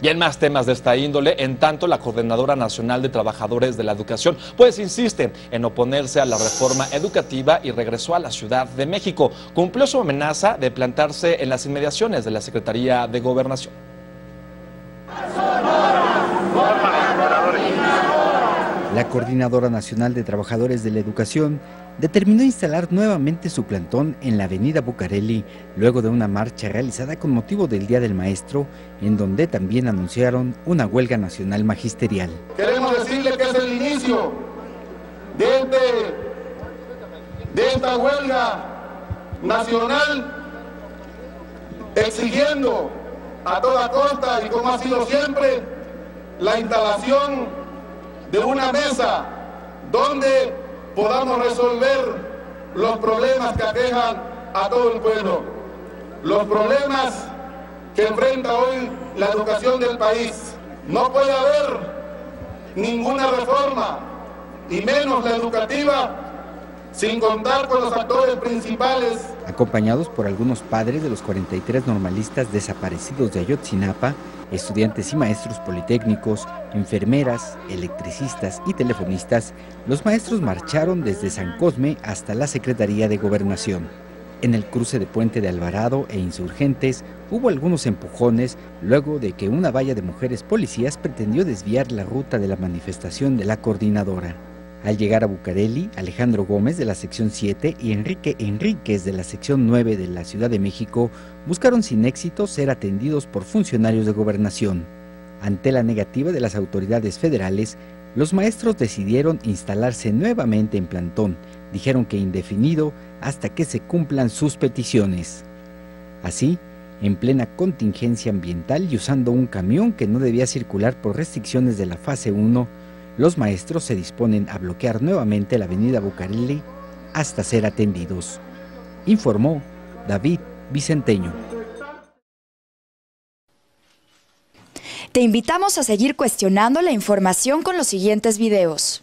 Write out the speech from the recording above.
Y en más temas de esta índole, en tanto, la Coordinadora Nacional de Trabajadores de la Educación, pues insiste en oponerse a la reforma educativa y regresó a la Ciudad de México. Cumplió su amenaza de plantarse en las inmediaciones de la Secretaría de Gobernación. La Coordinadora Nacional de Trabajadores de la Educación determinó instalar nuevamente su plantón en la avenida Bucareli, luego de una marcha realizada con motivo del Día del Maestro, en donde también anunciaron una huelga nacional magisterial. Queremos decirle que es el inicio de esta huelga nacional, exigiendo a toda costa, y como ha sido siempre, la instalación de una mesa donde podamos resolver los problemas que aquejan a todo el pueblo, los problemas que enfrenta hoy la educación del país. No puede haber ninguna reforma, y menos la educativa, sin contar con los actores principales. Acompañados por algunos padres de los 43 normalistas desaparecidos de Ayotzinapa, estudiantes y maestros politécnicos, enfermeras, electricistas y telefonistas, los maestros marcharon desde San Cosme hasta la Secretaría de Gobernación. En el cruce de Puente de Alvarado e Insurgentes hubo algunos empujones luego de que una valla de mujeres policías pretendió desviar la ruta de la manifestación de la coordinadora. Al llegar a Bucareli, Alejandro Gómez de la sección 7 y Enrique Enríquez de la sección 9 de la Ciudad de México buscaron sin éxito ser atendidos por funcionarios de gobernación. Ante la negativa de las autoridades federales, los maestros decidieron instalarse nuevamente en plantón. Dijeron que indefinido hasta que se cumplan sus peticiones. Así, en plena contingencia ambiental y usando un camión que no debía circular por restricciones de la fase 1, los maestros se disponen a bloquear nuevamente la avenida Bucareli hasta ser atendidos, informó David Vicenteño. Te invitamos a seguir cuestionando la información con los siguientes videos.